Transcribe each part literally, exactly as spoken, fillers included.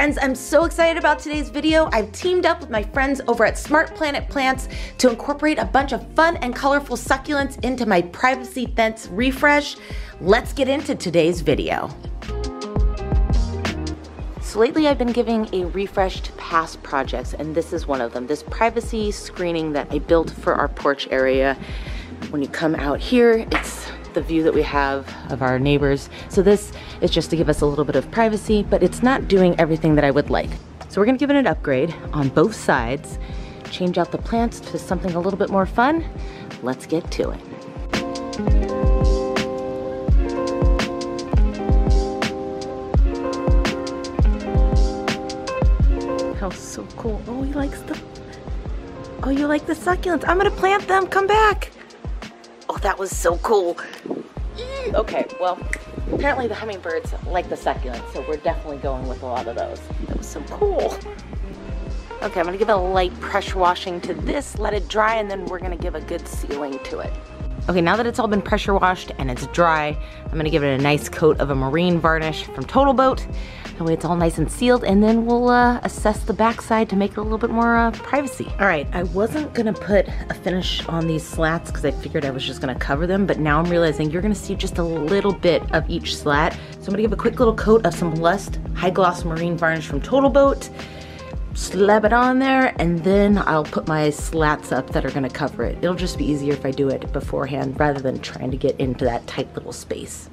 Friends, I'm so excited about today's video. I've teamed up with my friends over at Smart Planet Plants to incorporate a bunch of fun and colorful succulents into my privacy fence refresh. Let's get into today's video. So lately I've been giving a refresh to past projects, and this is one of them. This privacy screening that I built for our porch area. When you come out here, it's the view that we have of our neighbors. So this is just to give us a little bit of privacy, but it's not doing everything that I would like. So we're gonna give it an upgrade on both sides, change out the plants to something a little bit more fun. Let's get to it. How so cool. Oh, he likes the, oh, you like the succulents. I'm gonna plant them, come back. Oh, that was so cool. Okay, well, apparently the hummingbirds like the succulents, so we're definitely going with a lot of those. That was so cool. Okay, I'm gonna give it a light pressure washing to this, let it dry, and then we're gonna give a good sealing to it. Okay, now that it's all been pressure washed and it's dry, I'm gonna give it a nice coat of a marine varnish from Total Boat. That way it's all nice and sealed, and then we'll uh, assess the backside to make it a little bit more uh, privacy. All right, I wasn't gonna put a finish on these slats because I figured I was just gonna cover them, but now I'm realizing you're gonna see just a little bit of each slat. So I'm gonna give a quick little coat of some Lust High Gloss Marine Varnish from Total Boat, slab it on there, and then I'll put my slats up that are gonna cover it. It'll just be easier if I do it beforehand rather than trying to get into that tight little space.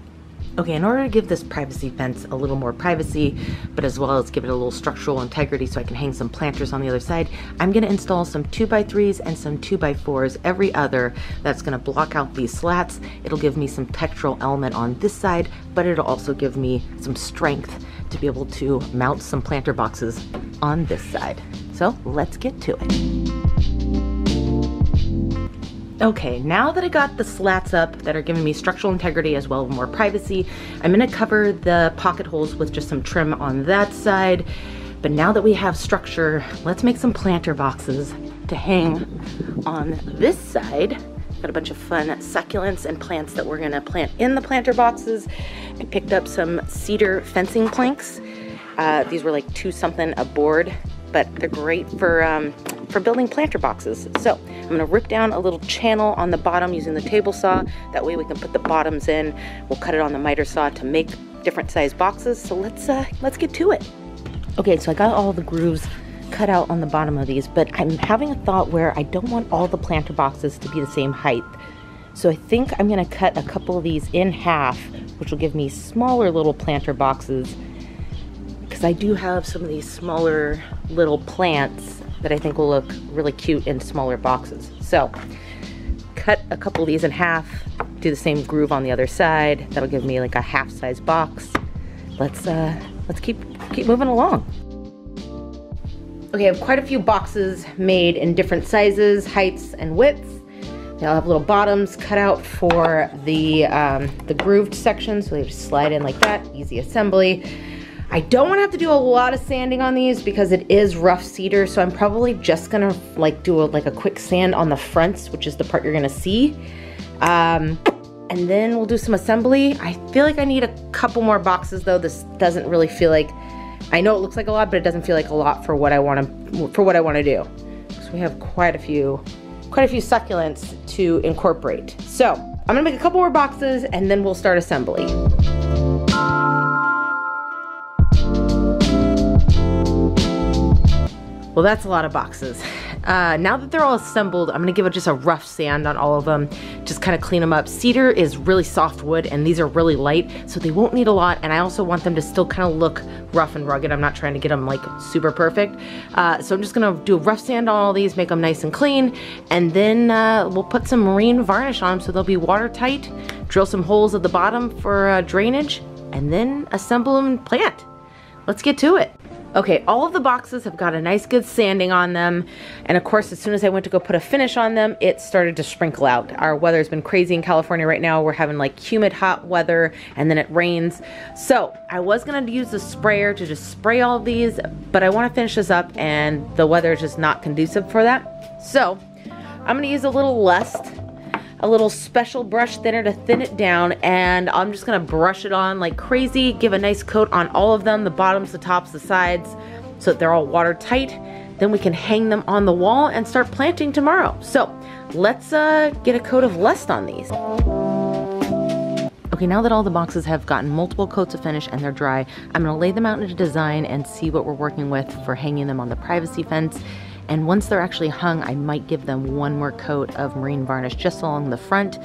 Okay, in order to give this privacy fence a little more privacy, but as well as give it a little structural integrity so I can hang some planters on the other side, I'm gonna install some two by threes and some two by fours every other. That's gonna block out these slats. It'll give me some textural element on this side, but it'll also give me some strength to be able to mount some planter boxes on this side. So let's get to it. Okay, now that I got the slats up that are giving me structural integrity as well as more privacy, I'm gonna cover the pocket holes with just some trim on that side. But now that we have structure, let's make some planter boxes to hang on this side. Got a bunch of fun succulents and plants that we're gonna plant in the planter boxes. I picked up some cedar fencing planks. Uh, these were like two something a board, but they're great for um, for building planter boxes. So I'm gonna rip down a little channel on the bottom using the table saw. That way we can put the bottoms in. We'll cut it on the miter saw to make different size boxes. So let's, uh, let's get to it. Okay, so I got all the grooves cut out on the bottom of these, but I'm having a thought where I don't want all the planter boxes to be the same height. So I think I'm gonna cut a couple of these in half, which will give me smaller little planter boxes, because I do have some of these smaller little plants that I think will look really cute in smaller boxes. So cut a couple of these in half, do the same groove on the other side. That'll give me like a half size box. Let's uh, let's keep, keep moving along. Okay, I have quite a few boxes made in different sizes, heights, and widths. They all have little bottoms cut out for the, um, the grooved section, so they just slide in like that, easy assembly. I don't want to have to do a lot of sanding on these because it is rough cedar, so I'm probably just gonna like do a, like a quick sand on the fronts, which is the part you're gonna see, um, and then we'll do some assembly. I feel like I need a couple more boxes though. This doesn't really feel like, I know it looks like a lot, but it doesn't feel like a lot for what I want to for what I want to do. So we have quite a few, quite a few succulents to incorporate. So I'm gonna make a couple more boxes and then we'll start assembly. Well, that's a lot of boxes. Uh, now that they're all assembled, I'm gonna give it just a rough sand on all of them, just kind of clean them up. Cedar is really soft wood and these are really light, so they won't need a lot, and I also want them to still kind of look rough and rugged. I'm not trying to get them like super perfect. Uh, so I'm just gonna do a rough sand on all these, make them nice and clean, and then uh, we'll put some marine varnish on them so they'll be watertight, drill some holes at the bottom for uh, drainage, and then assemble them and plant. Let's get to it. Okay, all of the boxes have got a nice good sanding on them, and of course as soon as I went to go put a finish on them, it started to sprinkle out. Our weather's been crazy in California right now. We're having like humid hot weather and then it rains. So I was gonna use the sprayer to just spray all of these, but I wanna finish this up and the weather is just not conducive for that. So I'm gonna use a little Lust a little special brush thinner to thin it down, and I'm just gonna brush it on like crazy, give a nice coat on all of them, the bottoms, the tops, the sides, so that they're all watertight. Then we can hang them on the wall and start planting tomorrow. So let's uh, get a coat of Lust on these. Okay, now that all the boxes have gotten multiple coats of finish and they're dry, I'm gonna lay them out into design and see what we're working with for hanging them on the privacy fence. And once they're actually hung, I might give them one more coat of marine varnish just along the front.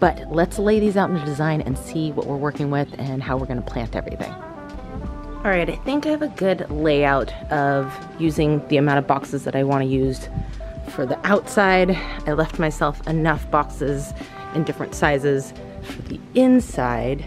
But let's lay these out into design and see what we're working with and how we're gonna plant everything. All right, I think I have a good layout of using the amount of boxes that I wanna use for the outside. I left myself enough boxes in different sizes for the inside,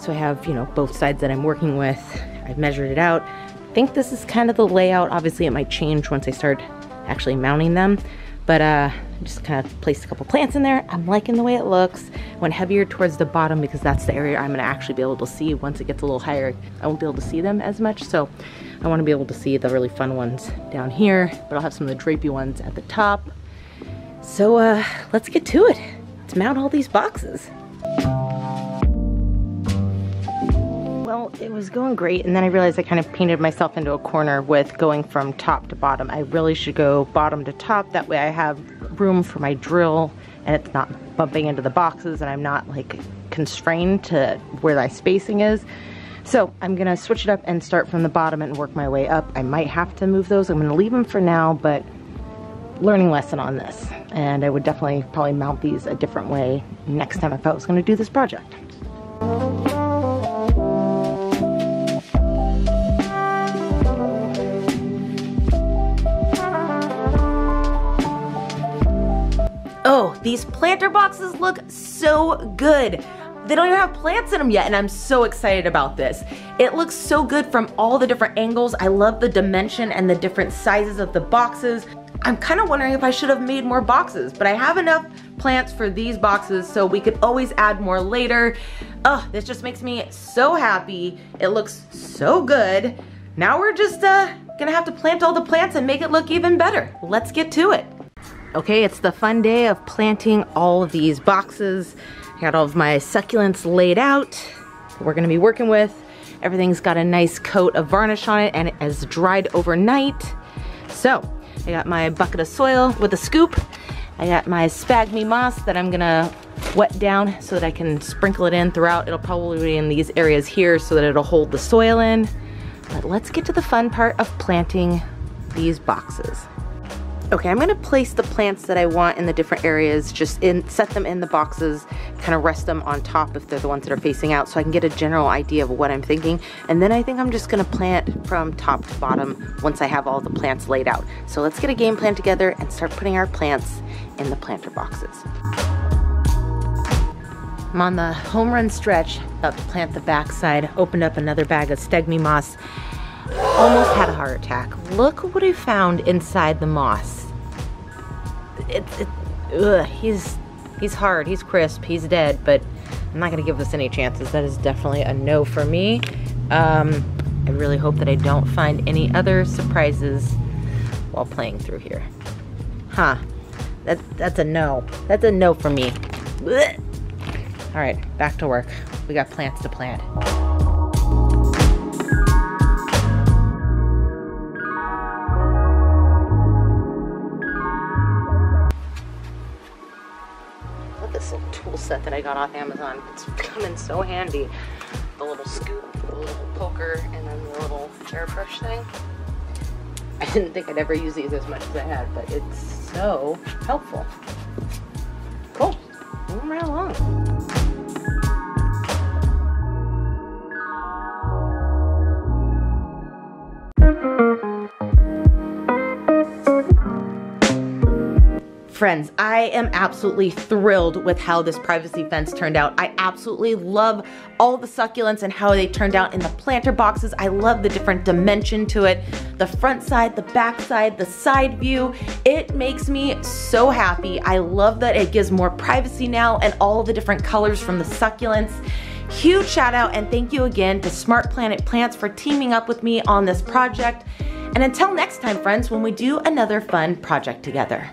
so I have, you know, both sides that I'm working with. I've measured it out. I think this is kind of the layout. Obviously it might change once I start actually mounting them, but uh, just kind of placed a couple plants in there. I'm liking the way it looks. I went heavier towards the bottom because that's the area I'm gonna actually be able to see. Once it gets a little higher, I won't be able to see them as much, so I wanna be able to see the really fun ones down here, but I'll have some of the drapey ones at the top. So uh, let's get to it. Let's mount all these boxes. Well, it was going great, and then I realized I kind of painted myself into a corner with going from top to bottom. I really should go bottom to top, that way I have room for my drill and it's not bumping into the boxes and I'm not like constrained to where my spacing is. So I'm gonna switch it up and start from the bottom and work my way up. I might have to move those. I'm gonna leave them for now, but learning lesson on this, and I would definitely probably mount these a different way next time if I was gonna do this project. Oh, these planter boxes look so good. They don't even have plants in them yet, and I'm so excited about this. It looks so good from all the different angles. I love the dimension and the different sizes of the boxes. I'm kind of wondering if I should have made more boxes, but I have enough plants for these boxes, so we could always add more later. Oh, this just makes me so happy. It looks so good. Now we're just uh, gonna have to plant all the plants and make it look even better. Let's get to it. Okay, it's the fun day of planting all of these boxes. I got all of my succulents laid out that we're gonna be working with. Everything's got a nice coat of varnish on it, and it has dried overnight. So, I got my bucket of soil with a scoop. I got my Sphagnum moss that I'm gonna wet down so that I can sprinkle it in throughout. It'll probably be in these areas here so that it'll hold the soil in. But let's get to the fun part of planting these boxes. Okay, I'm gonna place the plants that I want in the different areas, just in, set them in the boxes, kind of rest them on top if they're the ones that are facing out, so I can get a general idea of what I'm thinking. And then I think I'm just gonna plant from top to bottom once I have all the plants laid out. So let's get a game plan together and start putting our plants in the planter boxes. I'm on the home run stretch, about to plant the backside, opened up another bag of Sphagnum moss. Almost had a heart attack. Look what I found inside the moss. It, it, ugh, he's, he's hard, he's crisp, he's dead, but I'm not gonna give this any chances. That is definitely a no for me. Um, I really hope that I don't find any other surprises while playing through here. Huh, that, that's a no. That's a no for me. Blech. All right, back to work. We got plants to plant. Set that I got off Amazon. It's come in so handy. The little scoop, the little poker, and then the little airbrush thing. I didn't think I'd ever use these as much as I had, but it's so helpful. Cool, moving right along. Friends, I am absolutely thrilled with how this privacy fence turned out. I absolutely love all the succulents and how they turned out in the planter boxes. I love the different dimension to it. The front side, the back side, the side view. It makes me so happy. I love that it gives more privacy now, and all the different colors from the succulents. Huge shout out and thank you again to Smart Planet Plants for teaming up with me on this project. And until next time, friends, when we do another fun project together.